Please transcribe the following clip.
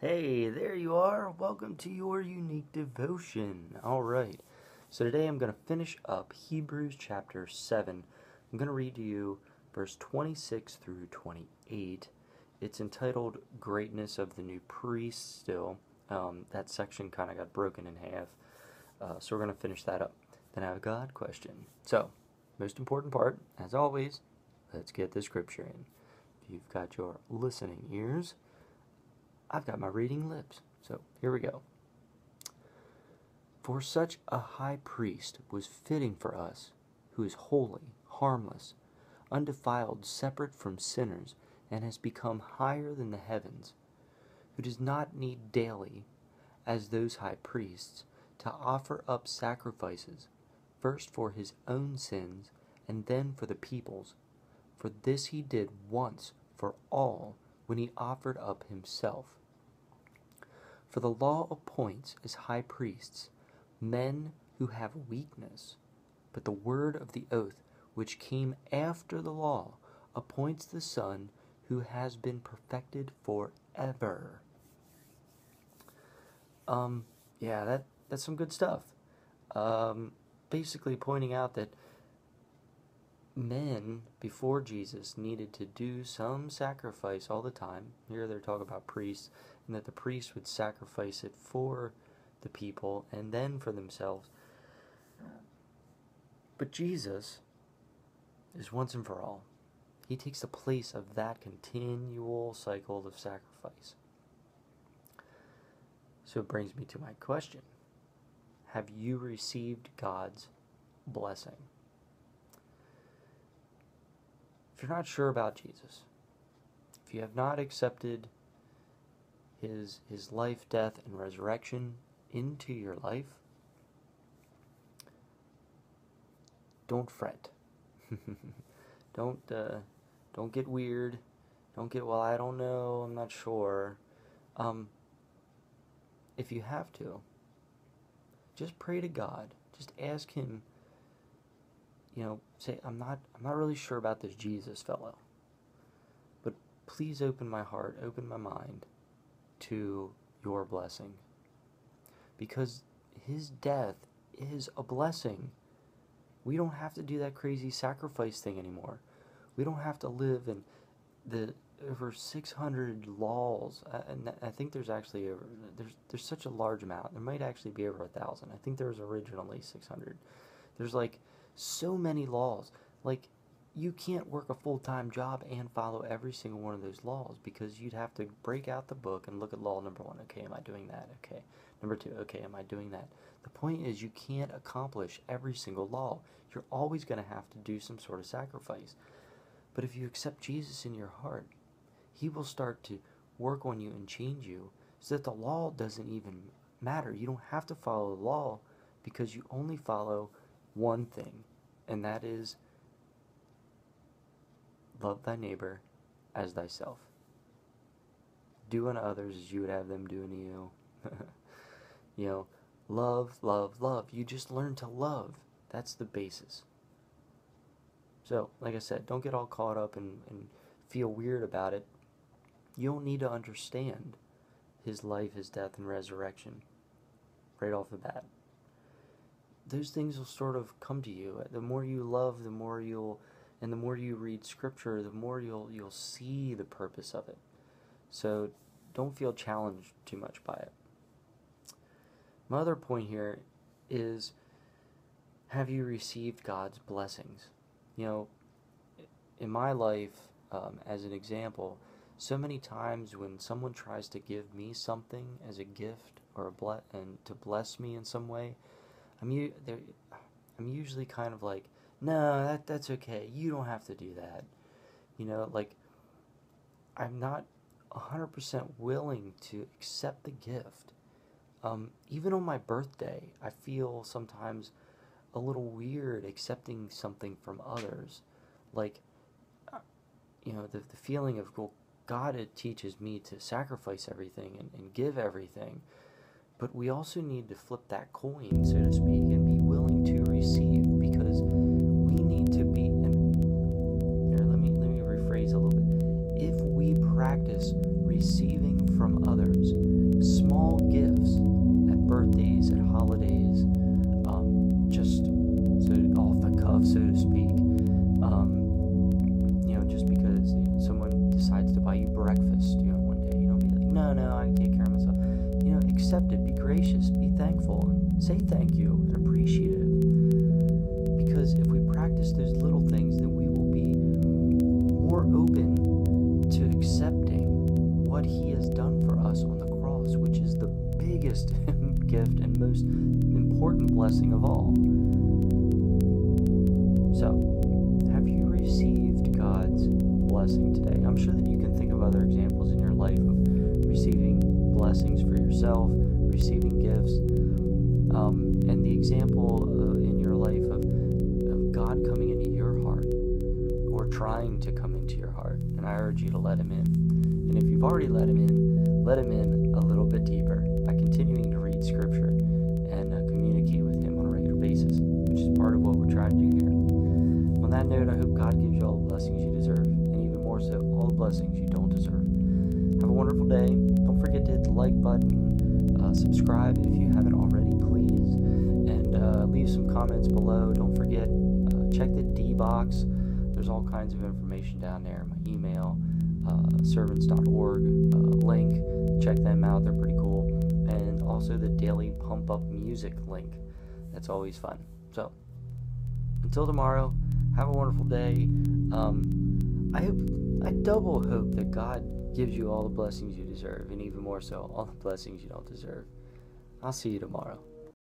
Hey, there you are. Welcome to your Unique Devotion. Alright, so today I'm going to finish up Hebrews chapter 7. I'm going to read to you verse 26 through 28. It's entitled Greatness of the New Priest still. That section kind of got broken in half, so we're going to finish that up. Then I have a God question. So, most important part, as always, let's get the scripture in. If you've got your listening ears, I've got my reading lips, so here we go. For such a high priest was fitting for us, who is holy, harmless, undefiled, separate from sinners, and has become higher than the heavens, who does not need daily, as those high priests, to offer up sacrifices, first for his own sins, and then for the people's. For this he did once for all, when he offered up himself. For the law appoints as high priests men who have weakness, but the word of the oath which came after the law appoints the Son who has been perfected forever. Yeah, that's some good stuff. Basically pointing out that men before Jesus needed to do some sacrifice all the time. Here they're talking about priests, and that the priests would sacrifice it for the people and then for themselves. But Jesus is once and for all. He takes the place of that continual cycle of sacrifice. So it brings me to my question. Have you received God's blessing? If you're not sure about Jesus, if you have not accepted his life, death, and resurrection into your life, don't fret. Don't get weird. Don't get, well, I don't know, I'm not sure. If you have to, just pray to God. Just ask him. You know, say, I'm not really sure about this Jesus fellow, but please open my heart, open my mind to your blessing, because his death is a blessing. We don't have to do that crazy sacrifice thing anymore. We don't have to live in the over 600 laws, and I think there's actually there's such a large amount. There might actually be over 1,000. I think there was originally 600. There's like so many laws. Like, you can't work a full-time job and follow every single one of those laws, because you'd have to break out the book and look at law number 1. Okay, am I doing that? Okay. Number 2. Okay, am I doing that? The point is, you can't accomplish every single law. You're always going to have to do some sort of sacrifice. But if you accept Jesus in your heart, he will start to work on you and change you, so that the law doesn't even matter. You don't have to follow the law, because you only follow one thing, and that is love thy neighbor as thyself. Do unto others as you would have them do unto you. You know, love. You just learn to love. That's the basis. So, like I said, don't get all caught up and feel weird about it. You don't need to understand his life, his death, and resurrection right off the bat. Those things will sort of come to you. The more you love, the more you'll, and the more you read scripture, the more you'll see the purpose of it. So don't feel challenged too much by it. My other point here is, have you received God's blessings? You know, in my life, as an example, so many times when someone tries to give me something as a gift or and to bless me in some way, I'm usually kind of like, no, that's okay. You don't have to do that. You know, like, I'm not 100% willing to accept the gift. Even on my birthday, I feel sometimes a little weird accepting something from others. Like, you know, the feeling of, well, God, it teaches me to sacrifice everything and give everything. But we also need to flip that coin, so to speak, and be willing to receive, because we need to be, and let me rephrase a little bit. If we practice receiving from others, small gifts at birthdays, at holidays, just so off the cuff, so to speak. Just because someone decides to buy you breakfast, one day, you don't be like, no, I take care of myself. Accept it, be gracious, be thankful, and say thank you and appreciative. Because if we practice those little things, then we will be more open to accepting what He has done for us on the cross, which is the biggest gift and most important blessing of all. So, have you received God's blessing today? I'm sure that you can think of other examples in your life of receiving blessings for yourself, receiving gifts, and the example in your life of God coming into your heart, or trying to come into your heart, and I urge you to let Him in. And if you've already let Him in a little bit deeper by continuing to read Scripture and communicate with Him on a regular basis, which is part of what we're trying to do here. On that note, I hope God gives you all the blessings you deserve, and even more so, all the blessings you don't deserve. Have a wonderful day. Don't forget to hit the like button, subscribe if you haven't already, please, and leave some comments below. Don't forget, check the D box. There's all kinds of information down there. My email, servants.org link. Check them out. They're pretty cool. And also the daily pump up music link. That's always fun. So until tomorrow, have a wonderful day. I double hope that God gives you all the blessings you deserve, and even more so, all the blessings you don't deserve. I'll see you tomorrow.